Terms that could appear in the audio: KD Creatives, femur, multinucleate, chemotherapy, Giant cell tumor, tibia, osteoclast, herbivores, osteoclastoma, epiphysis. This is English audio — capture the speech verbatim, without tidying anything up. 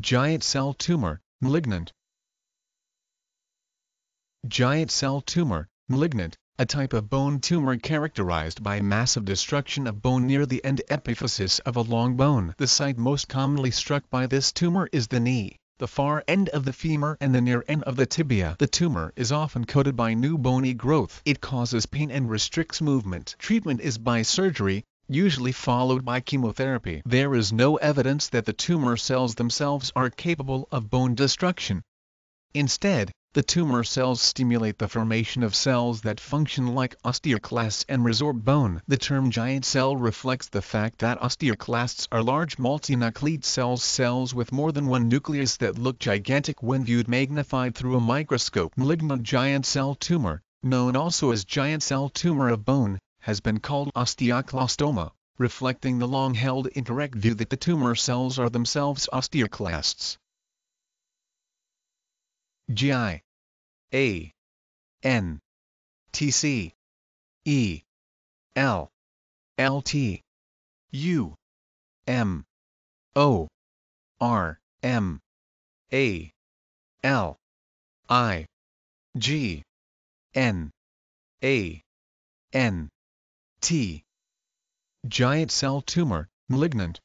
Giant cell tumor, malignant. Giant cell tumor, malignant, a type of bone tumor characterized by massive destruction of bone near the end epiphysis of a long bone. The site most commonly struck by this tumor is the knee, the far end of the femur and the near end of the tibia. The tumor is often coated by new bony growth. It causes pain and restricts movement. Treatment is by surgery, usually followed by chemotherapy. There is no evidence that the tumor cells themselves are capable of bone destruction. Instead, the tumor cells stimulate the formation of cells that function like osteoclasts and resorb bone. The term giant cell reflects the fact that osteoclasts are large multinucleate cells, cells with more than one nucleus that look gigantic when viewed magnified through a microscope. Malignant giant cell tumor, known also as giant cell tumor of bone, has been called osteoclastoma, reflecting the long-held incorrect view that the tumor cells are themselves osteoclasts. G I. A. N. T. C. E. L. L. T. U. M. O. R. M. A. L. I. G. N. A. N. T. Giant cell tumor, malignant.